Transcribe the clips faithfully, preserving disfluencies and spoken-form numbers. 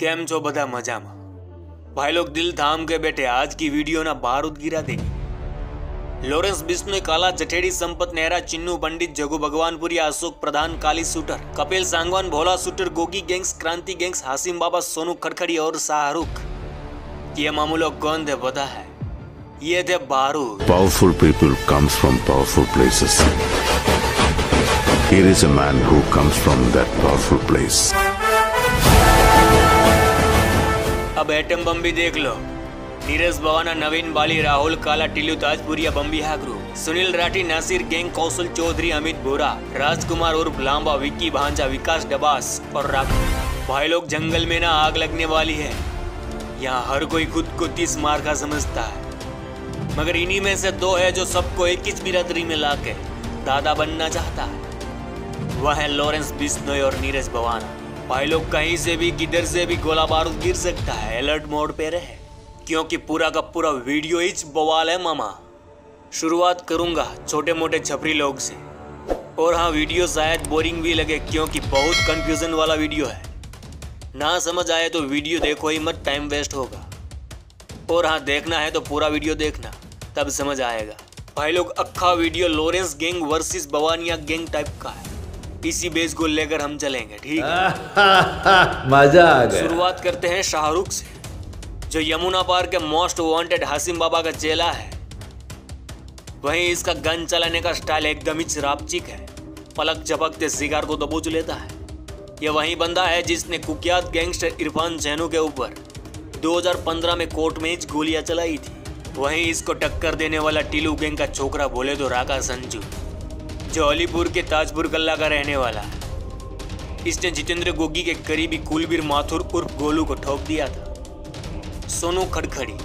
केम छो बधा मजामा भाई लोग दिल थाम के बैठे। आज की वीडियो ना बारूद गिरा देगी। लॉरेंस बिश्नोई, काला जठेरी, Sampat Nehra, Chinu Pandit, Jaggu Bhagwan Puriya, Ashok Pradhan, Kali shooter, Kapil Sangwan, Bhola shooter, Gogi gangs, Kranti gangs, Hashim Baba, Sonu Khadkhadi और शाहरुख। ये मामूलो कौन थे पता है? ये थे बारूद। Powerful people comes from powerful places. Here is a man who comes from that powerful place. अब एटम बम भी देख लो। नीरज भवाना, नवीन बाली, राहुल काला, टिल्लू ताजपुरिया, बम्बीहा ग्रुप, सुनील राठी, नासिर गैंग, कौशल चौधरी, अमित भुरा, राजकुमार उर्फ लांबा, विक्की भांजा, विकास डब्बास और राघव। भाई लोग जंगल में ना आग लगने वाली है। यहाँ हर कोई खुद को तीस मार का समझता है, मगर इन्हीं में से दो है जो सबको एक ही बिरादरी में लाके दादा बनना चाहता है। वह है लॉरेंस बिश्नोई और नीरज भवाना। भाई लोग कहीं से भी किधर से भी गोला बारूद गिर सकता है, अलर्ट मोड पे रहे, क्योंकि पूरा का पूरा वीडियो ही बवाल है मामा। शुरुआत करूंगा छोटे मोटे छपरी लोग से। और हाँ, वीडियो शायद बोरिंग भी लगे क्योंकि बहुत कंफ्यूजन वाला वीडियो है। ना समझ आए तो वीडियो देखो ही मत, टाइम वेस्ट होगा। और हाँ, देखना है तो पूरा वीडियो देखना, तब समझ आएगा। भाई लोग अक्खा video Lawrence gang versus Bhawaniya gang type का है। इसी बेस को लेकर हम चलेंगे, ठीक है? मजा आ गया। शुरुआत करते हैं शाहरुख से, जो यमुना पार के मोस्ट वांटेड हासिम बाबा का चेला है। वहीं इसका गन चलाने का स्टाइल एकदम ही शराबचिक है। पलक झपकते शिकार को दबोच लेता है। यह वही बंदा है जिसने कुख्यात गैंगस्टर इरफान जेनु के ऊपर दो हज़ार पंद्रह में कोर्ट में गोलियां चलाई थी। वहीं इसको टक्कर देने वाला टिल्लू गैंग का छोकरा बोले तो राका संजू, जो अलीपुर के ताजपुर कल्ला का रहने वाला है। इसने जितेंद्र गोगी के करीबी कुलबीर माथुर उर्फ गोलू को ठोक दिया था। सोनू खड़खड़ी,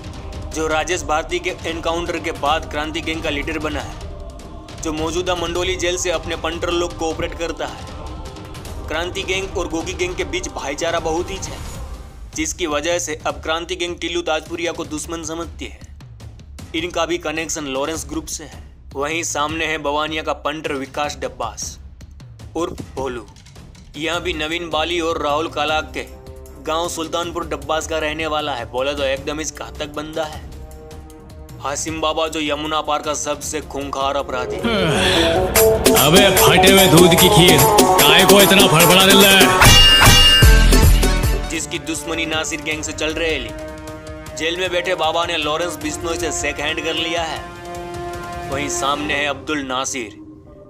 जो राजेश भारती के एनकाउंटर के बाद क्रांति गैंग का लीडर बना है, जो मौजूदा मंडोली जेल से अपने पंटर लोग को ऑपरेट करता है। क्रांति गैंग और गोगी गैंग के बीच भाईचारा बहुत ही है, जिसकी वजह से अब क्रांति गैंग टिल्लू ताजपुरिया को दुश्मन समझती है। इनका भी कनेक्शन लॉरेंस ग्रुप से है। वहीं सामने है भवानिया का पंटर विकास डब्बास उर्फ भोलू। यह भी नवीन बाली और राहुल काला के गांव सुल्तानपुर डब्बास का रहने वाला है। बोले तो एकदम इस घातक बंदा है। हासिम बाबा, जो यमुना पार का सबसे खूंखार अपराधी। अबे फटे हुए दूध की खीर, काय को इतना फड़फड़ा दिल है? जिसकी दुश्मनी नासिर गैंग से चल रही है। जेल में बैठे बाबा ने लॉरेंस बिश्नोई से शेक हैंड कर लिया है। वहीं सामने है अब्दुल नासिर,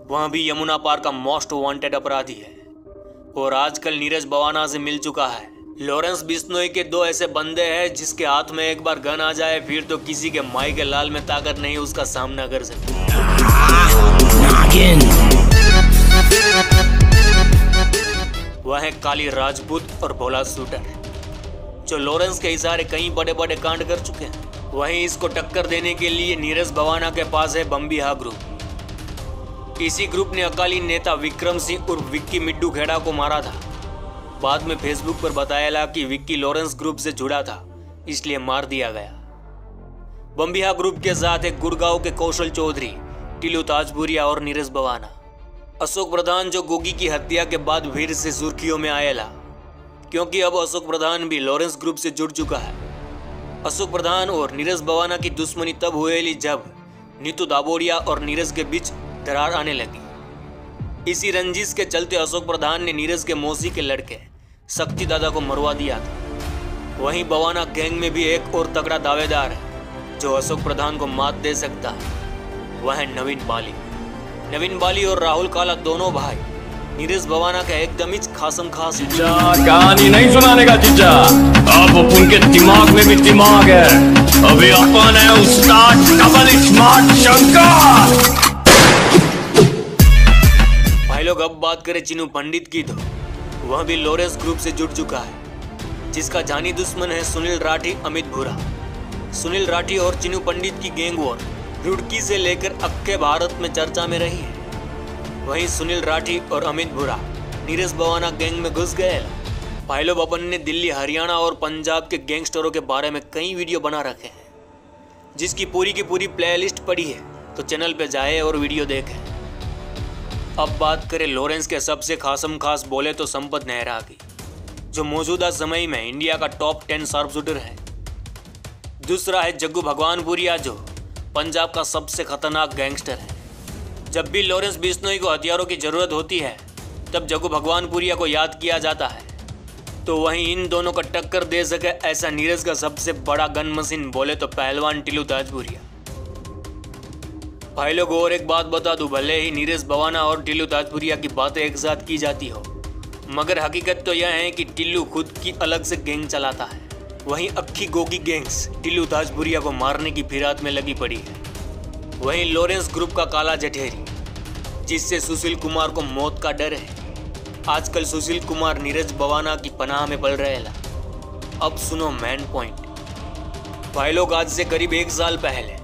वह भी यमुना पार का मोस्ट वांटेड अपराधी है और आजकल नीरज भवाना से मिल चुका है। लॉरेंस बिश्नोई के दो ऐसे बंदे हैं जिसके हाथ में एक बार गन आ जाए फिर तो किसी के माई के लाल में ताकत नहीं उसका सामना कर सकती। वह है काली राजपूत और भोला शूटर, जो लॉरेंस के इशारे कई बड़े बड़े कांड कर चुके हैं। वहीं इसको टक्कर देने के लिए नीरज भवाना के पास है बम्बीहा ग्रुप। इसी ग्रुप ने अकाली नेता विक्रम सिंह उर्फ विक्की मिड्डू खेड़ा को मारा था। बाद में फेसबुक पर बताया कि विक्की लॉरेंस ग्रुप से जुड़ा था, इसलिए मार दिया गया। बम्बीहा ग्रुप के साथ एक गुड़गांव के कौशल चौधरी, टिल्लू ताजपुरिया और नीरज भवाना। अशोक प्रधान, जो गोगी की हत्या के बाद फिर से सुर्खियों में आएला, क्योंकि अब अशोक प्रधान भी लॉरेंस ग्रुप से जुड़ चुका है। अशोक प्रधान और नीरज भवाना की दुश्मनी तब हुएली जब नीतू दाबोड़िया और नीरज के बीच दरार आने लगी। इसी रंजिश के चलते अशोक प्रधान ने नीरज के मौसी के लड़के शक्ति दादा को मरवा दिया था। वहीं भवाना गैंग में भी एक और तगड़ा दावेदार है जो अशोक प्रधान को मात दे सकता है। वह है नवीन बाली। नवीन बाली और राहुल काला दोनों भाई नीरज भवाना का एकदम ही खासम खास। कहानी नहीं सुनाने का जीजा, अब उनके दिमाग में भी दिमाग है। अभी अपन है उस्ताद डबल स्मार्ट शंकर। भाई लोग अब बात करें चिनू पंडित की तो वह भी लॉरेंस ग्रुप से जुड़ चुका है, जिसका जानी दुश्मन है सुनील राठी, अमित भुरा। सुनील राठी और चिनू पंडित की गैंग वॉर रुड़की से लेकर अक्के भारत में चर्चा में रही है। वहीं सुनील राठी और अमित भुरा नीरज भवाना गैंग में घुस गए। भाई लोग अपन ने दिल्ली, हरियाणा और पंजाब के गैंगस्टरों के बारे में कई वीडियो बना रखे हैं, जिसकी पूरी की पूरी प्लेलिस्ट पड़ी है, तो चैनल पर जाए और वीडियो देखें। अब बात करें लॉरेंस के सबसे खासम खास बोले तो संपत नेहरा की, जो मौजूदा समय में इंडिया का टॉप टेन शार्प शूटर है। दूसरा है जग्गू भगवान पुरिया, जो पंजाब का सबसे खतरनाक गैंगस्टर है। जब भी लॉरेंस बिश्नोई को हथियारों की जरूरत होती है तब जग्गू भगवान पुरिया को याद किया जाता है। तो वहीं इन दोनों का टक्कर दे सके ऐसा नीरज का सबसे बड़ा गन मशीन बोले तो पहलवान टिल्लू ताजपुरिया। भाई लोग और एक बात बता दूं, भले ही नीरज भवाना और टिल्लू ताजपुरिया की बातें एक साथ की जाती हो, मगर हकीकत तो यह है कि टिल्लू खुद की अलग से गैंग चलाता है। वहीं अक्खी गोगी गैंग्स टिल्लू ताजपुरिया को मारने की फिराक में लगी पड़ी है। वहीं लॉरेंस ग्रुप का काला जठेरी, जिससे सुशील कुमार को मौत का डर है। आजकल सुशील कुमार नीरज भवाना की पनाह में पल रहे ला। अब सुनो मैन पॉइंट। भाई लोग, आज से करीब एक साल पहले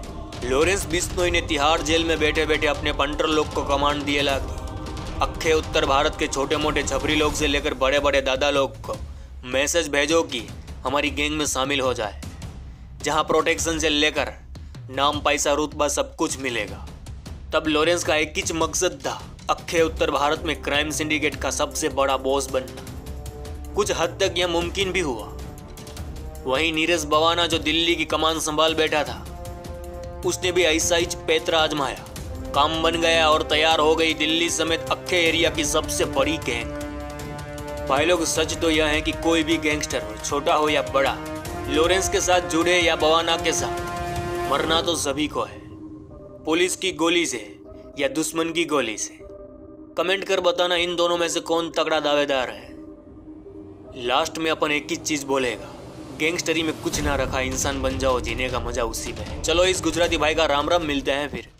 लॉरेंस बिश्नोई ने तिहाड़ जेल में बैठे बैठे अपने पंटर लोग को कमांड दिए ला कि अखे उत्तर भारत के छोटे मोटे छपरी लोग से लेकर बड़े बड़े दादा लोग को मैसेज भेजो कि हमारी गैंग में शामिल हो जाए, जहाँ प्रोटेक्शन से लेकर नाम पैसा रुतबा सब कुछ मिलेगा। तब लॉरेंस का एक ही मकसद था, अखे उत्तर भारत में क्राइम सिंडिकेट का सबसे बड़ा बॉस बनना। कुछ हद तक यह मुमकिन भी हुआ। वहीं नीरज भवाना, जो दिल्ली की कमान संभाल बैठा था, उसने भी ऐसा ही पैतरा आजमाया। काम बन गया और तैयार हो गई दिल्ली समेत अखे एरिया की सबसे बड़ी गैंग। भाई लोग, सच तो यह है कि कोई भी गैंगस्टर हो, छोटा हो या बड़ा, लॉरेंस के साथ जुड़े या भवाना के साथ, मरना तो सभी को है, पुलिस की गोली से या दुश्मन की गोली से। कमेंट कर बताना इन दोनों में से कौन तगड़ा दावेदार है। लास्ट में अपन एक ही चीज बोलेगा, गैंगस्टरी में कुछ ना रखा, इंसान बन जाओ, जीने का मजा उसी में है। चलो इस गुजराती भाई का राम राम, मिलते हैं फिर।